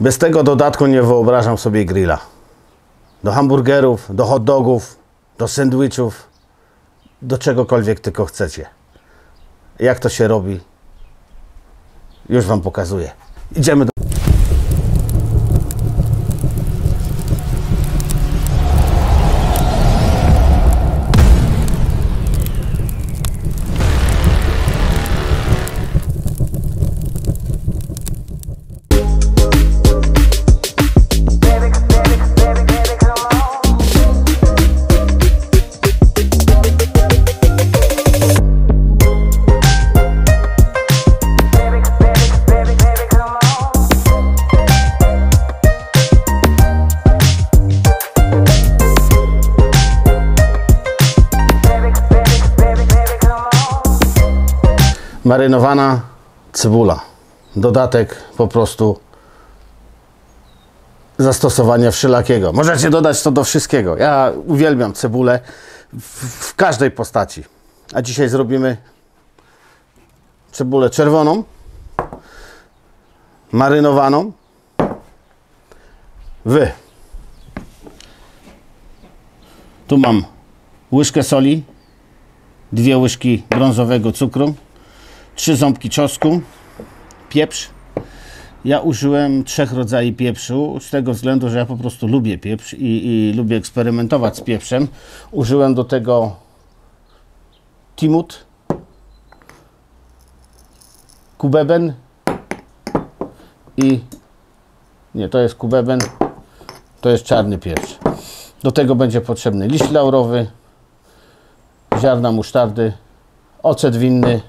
Bez tego dodatku nie wyobrażam sobie grilla. Do hamburgerów, do hot dogów, do sandwichów, do czegokolwiek tylko chcecie. Jak to się robi, już wam pokazuję. Idziemy do... Marynowana cebula. Dodatek po prostu zastosowania wszelakiego. Możecie dodać to do wszystkiego. Ja uwielbiam cebulę w każdej postaci. A dzisiaj zrobimy cebulę czerwoną, marynowaną Tu mam łyżkę soli, 2 łyżki brązowego cukru, 3 ząbki czosnku, pieprz. Ja użyłem 3 rodzaje pieprzu, z tego względu, że ja po prostu lubię pieprz i lubię eksperymentować z pieprzem. Użyłem do tego timut, kubeben i... Nie, to jest kubeben, to jest czarny pieprz. Do tego będzie potrzebny liść laurowy, ziarna musztardy, ocet winny,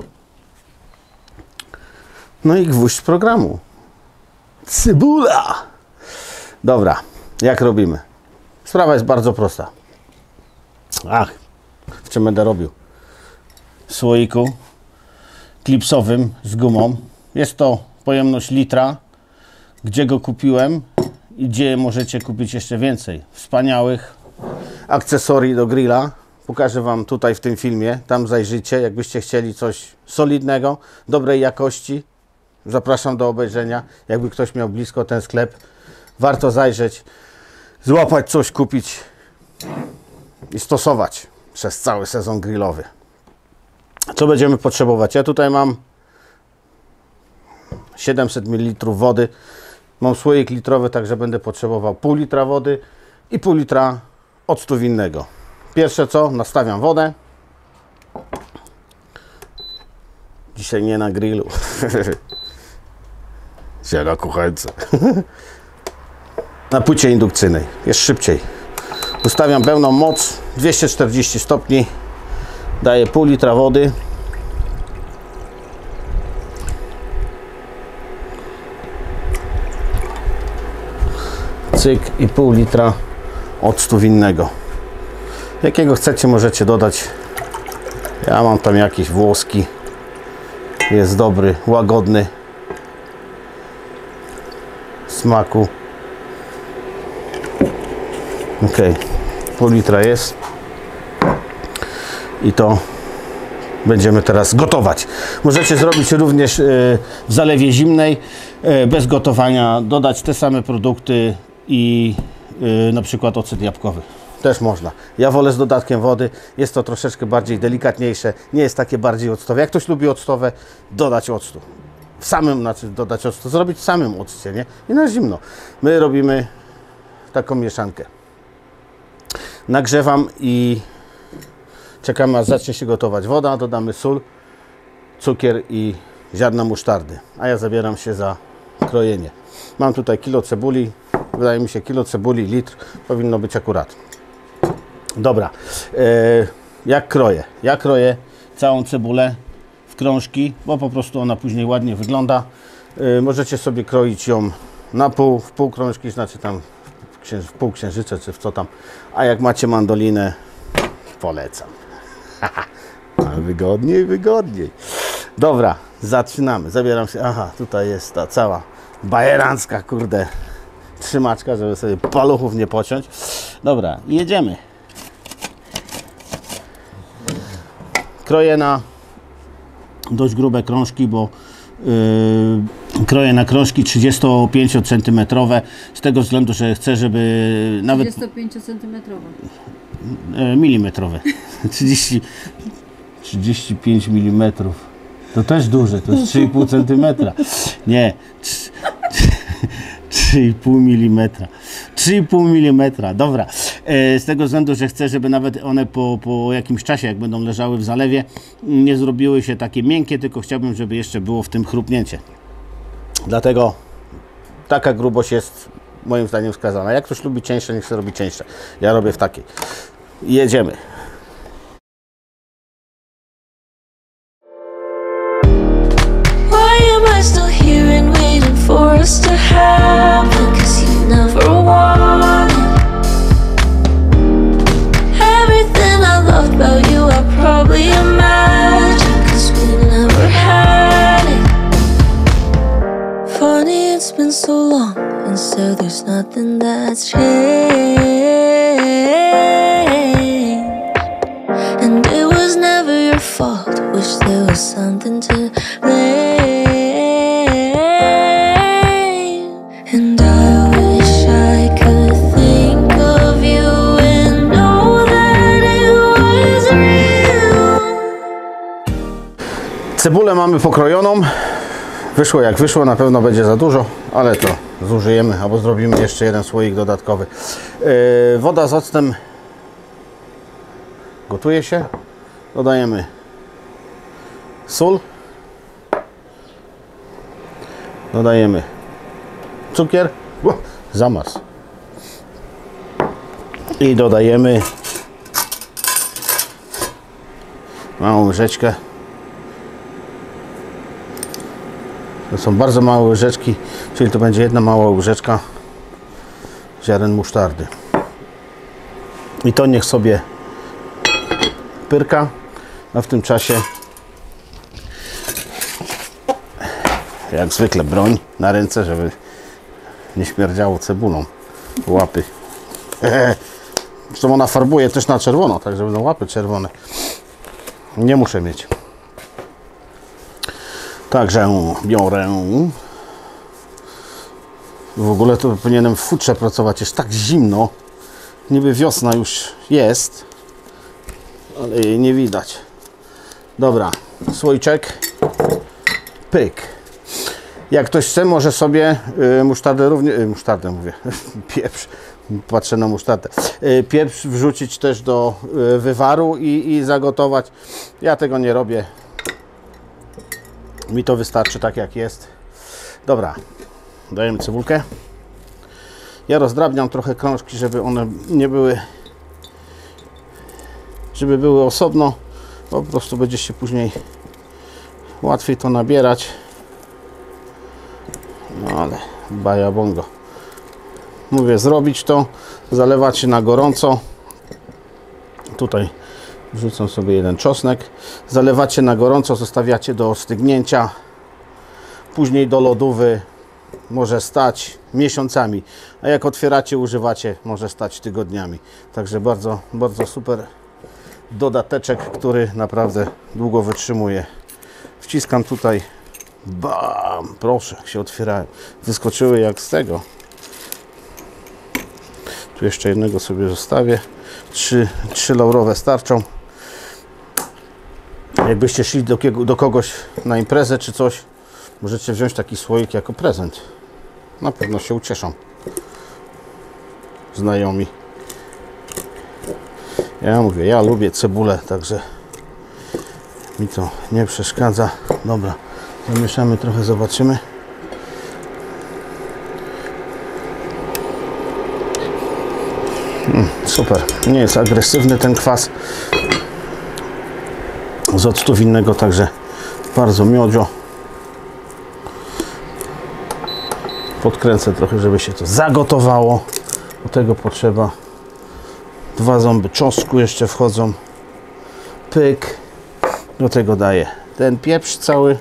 no i gwóźdź programu. Cebula! Dobra, jak robimy? Sprawa jest bardzo prosta. W czym będę robił? W słoiku klipsowym z gumą. Jest to pojemność litra, gdzie go kupiłem i gdzie możecie kupić jeszcze więcej wspaniałych akcesorii do grilla. Pokażę wam tutaj w tym filmie, tam zajrzyjcie, jakbyście chcieli coś solidnego, dobrej jakości. Zapraszam do obejrzenia. Jakby ktoś miał blisko ten sklep, warto zajrzeć, złapać coś, kupić i stosować przez cały sezon grillowy. Co będziemy potrzebować? Ja tutaj mam 700 ml wody. Mam słoik litrowy, także będę potrzebował pół litra wody i pół litra octu winnego. Pierwsze co, nastawiam wodę. Dzisiaj nie na grillu. Dzisiaj na kuchence. Na płycie indukcyjnej. Jest szybciej. Ustawiam pełną moc. 240 stopni. Daję pół litra wody. Cyk i pół litra octu winnego. Jakiego chcecie, możecie dodać. Ja mam tam jakiś włoski. Jest dobry, łagodny w smaku. Ok, pół litra jest i to będziemy teraz gotować. Możecie zrobić również w zalewie zimnej, bez gotowania, dodać te same produkty i na przykład ocet jabłkowy. Też można. Ja wolę z dodatkiem wody. Jest to troszeczkę bardziej delikatniejsze. Nie jest takie bardziej octowe. Jak ktoś lubi octowe, dodać octu. Dodać octu. Zrobić w samym occie, nie? I na zimno. My robimy taką mieszankę. Nagrzewam i czekamy, aż zacznie się gotować woda. Dodamy sól, cukier i ziarna musztardy. A ja zabieram się za krojenie. Mam tutaj kilo cebuli. Wydaje mi się, kilo cebuli, litr. Powinno być akurat. Dobra, jak kroję? Ja kroję całą cebulę w krążki, bo po prostu ona później ładnie wygląda. Możecie sobie kroić ją na pół, w pół krążki, znaczy tam w pół księżyce, czy w co tam. A jak macie mandolinę, polecam. Wygodniej, wygodniej. Dobra, zaczynamy. Zabieram się, tutaj jest ta cała bajerancka, kurde, trzymaczka, żeby sobie paluchów nie pociąć. Dobra, jedziemy. Kroję na dość grube krążki, bo Kroję na krążki 35 cm, z tego względu, że chcę, żeby nawet... 35 cm. Milimetrowe. 35 mm. To też duże, to jest 3,5 cm. Nie. 3,5 mm, dobra. Z tego względu, że chcę, żeby nawet one po jakimś czasie, jak będą leżały w zalewie, nie zrobiły się takie miękkie, tylko chciałbym, żeby jeszcze było w tym chrupnięcie. Dlatego taka grubość jest moim zdaniem wskazana. Jak ktoś lubi cieńsze, niech się robi cieńsze. Ja robię w takiej. Jedziemy. So there's nothing that's changed, and it was never your fault. Wish there was something to blame. And I wish I could think of you and know that it was real. Cebulę mamy pokrojoną. Wyszło jak wyszło, na pewno będzie za dużo, ale to zużyjemy albo zrobimy jeszcze jeden słoik dodatkowy. Woda z octem gotuje się. Dodajemy sól. Dodajemy cukier. Zamarz. I dodajemy małą łyżeczkę. To są bardzo małe łyżeczki, czyli to będzie jedna mała łyżeczka ziaren musztardy. I to niech sobie pyrka, a w tym czasie jak zwykle broń na ręce, żeby nie śmierdziało cebulą łapy. Zresztą ona farbuje też na czerwono, tak żeby łapy czerwone. Nie muszę mieć. Także biorę. W ogóle to powinienem w futrze pracować, jest tak zimno. Niby wiosna już jest, ale jej nie widać. Dobra, słoiczek. Pyk. Jak ktoś chce, może sobie musztardę również. Musztardę mówię. Pieprz. Patrzę na musztardę. Pieprz wrzucić też do wywaru i zagotować. Ja tego nie robię. Mi to wystarczy tak jak jest. Dobra, dajemy cebulkę. Ja rozdrabniam trochę krążki, żeby one nie były, żeby były osobno. Po prostu będzie się później łatwiej to nabierać. No ale baja bongo. Mówię, zrobić to, zalewać się na gorąco. Tutaj wrzucam sobie jeden czosnek. Zalewacie na gorąco, zostawiacie do ostygnięcia. Później do lodówy może stać miesiącami. A jak otwieracie, używacie, może stać tygodniami. Także bardzo, bardzo super dodateczek, który naprawdę długo wytrzymuje. Wciskam tutaj. Bam! Proszę, jak się otwierają. Wyskoczyły jak z tego. Tu jeszcze jednego sobie zostawię. Trzy laurowe starczą. Jakbyście szli do kogoś na imprezę czy coś, możecie wziąć taki słoik jako prezent. Na pewno się ucieszą znajomi. Ja mówię, ja lubię cebulę, także mi to nie przeszkadza. Dobra, zamieszamy trochę, zobaczymy. Super, nie jest agresywny ten kwas z octu winnego, także bardzo miodzio. Podkręcę trochę, żeby się to zagotowało. Do tego potrzeba 2 ząby czosnku, jeszcze wchodzą. Pyk. Do tego daję ten pieprz cały.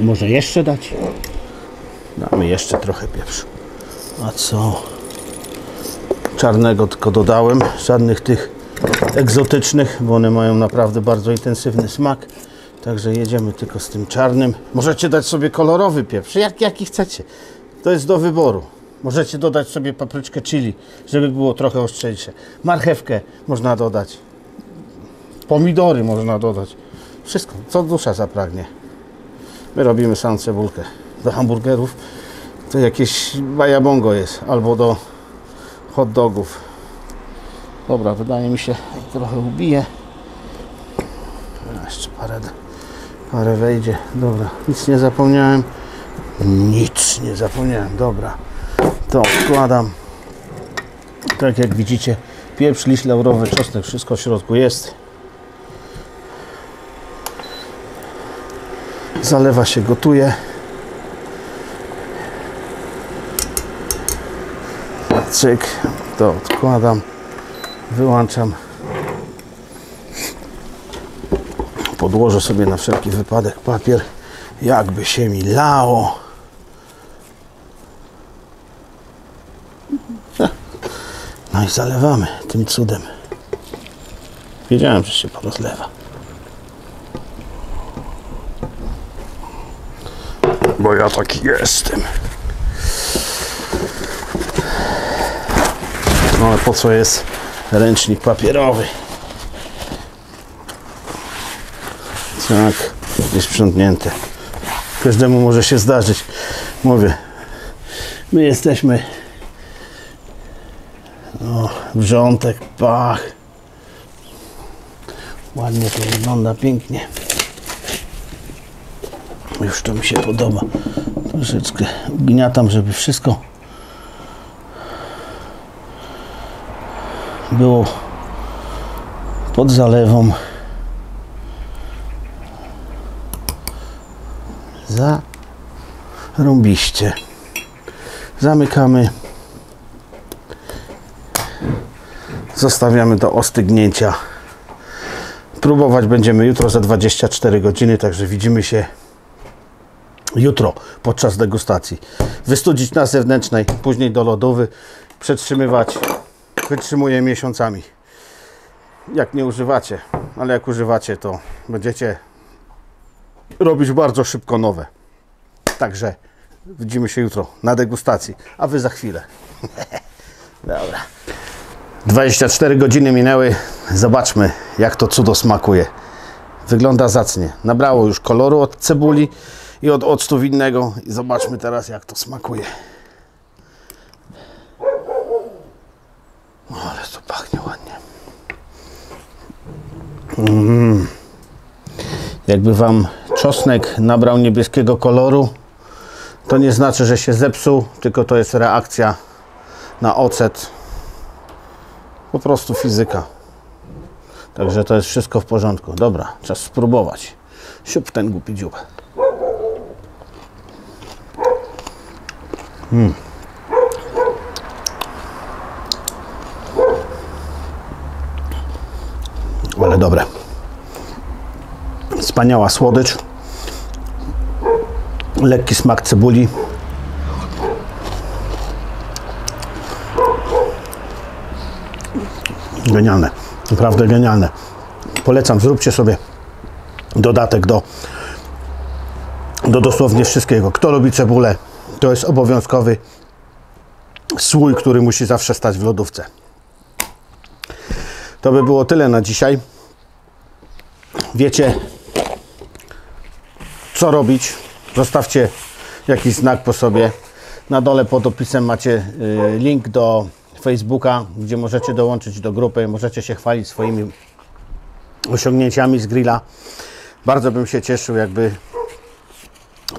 Może jeszcze dać? Damy jeszcze trochę pieprzu. A co? Czarnego tylko dodałem. Żadnych tych egzotycznych, bo one mają naprawdę bardzo intensywny smak. Także jedziemy tylko z tym czarnym. Możecie dać sobie kolorowy pieprz, jaki chcecie. To jest do wyboru. Możecie dodać sobie papryczkę chili, żeby było trochę ostrzejsze. Marchewkę można dodać. Pomidory można dodać. Wszystko, co dusza zapragnie. My robimy sam cebulkę. Do hamburgerów to jakieś bajabongo jest. Albo do hot dogów. Dobra, wydaje mi się, trochę ubije. Jeszcze parę wejdzie. Dobra, nic nie zapomniałem. Nic nie zapomniałem. Dobra, to wkładam. Tak jak widzicie, pieprz, liść laurowy, czosnek, wszystko w środku jest. Zalewa się, gotuje. Cyk, to odkładam, wyłączam. Podłożę sobie na wszelki wypadek papier, jakby się mi lało. No i zalewamy tym cudem. Wiedziałem, że się porozlewa. Bo ja taki jestem. No ale po co jest ręcznik papierowy? Tak, jest sprzątnięte. Każdemu może się zdarzyć. Mówię, my jesteśmy wrzątek, pach. Ładnie to wygląda, pięknie. Już to mi się podoba. Troszeczkę ugniatam, żeby wszystko było pod zalewą. Zarąbiście. Zamykamy. Zostawiamy do ostygnięcia. Próbować będziemy jutro za 24 godziny, także widzimy się jutro podczas degustacji. Wystudzić na zewnętrznej, później do lodówy. Przetrzymywać. Wytrzymuje miesiącami. Jak nie używacie, ale jak używacie, to będziecie robić bardzo szybko nowe. Także widzimy się jutro na degustacji, a wy za chwilę. Dobra. 24 godziny minęły. Zobaczmy, jak to cudo smakuje. Wygląda zacnie. Nabrało już koloru od cebuli i od octu winnego. I zobaczmy teraz, jak to smakuje. O, ale to pachnie ładnie. Jakby wam czosnek nabrał niebieskiego koloru, to nie znaczy, że się zepsuł, tylko to jest reakcja na ocet. Po prostu fizyka. Także to jest wszystko w porządku. Dobra, czas spróbować. Siup ten głupi dziób. Ale dobre. Wspaniała słodycz. Lekki smak cebuli. Genialne. Naprawdę genialne. Polecam. Zróbcie sobie dodatek do dosłownie wszystkiego. Kto lubi cebulę, to jest obowiązkowy słój, który musi zawsze stać w lodówce. To by było tyle na dzisiaj. Wiecie, co robić. Zostawcie jakiś znak po sobie. Na dole pod opisem macie link do Facebooka, gdzie możecie dołączyć do grupy. Możecie się chwalić swoimi osiągnięciami z grilla. Bardzo bym się cieszył, jakby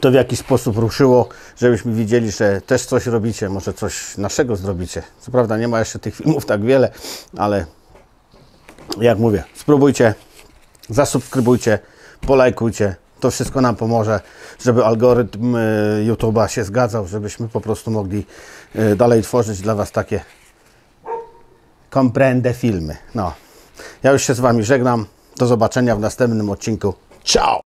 to w jakiś sposób ruszyło, żebyśmy widzieli, że też coś robicie. Może coś naszego zrobicie. Co prawda nie ma jeszcze tych filmów tak wiele, ale jak mówię, spróbujcie, zasubskrybujcie, polajkujcie. To wszystko nam pomoże, żeby algorytm YouTube'a się zgadzał, żebyśmy po prostu mogli dalej tworzyć dla was takie comprende filmy. No, ja już się z wami żegnam. Do zobaczenia w następnym odcinku. Ciao!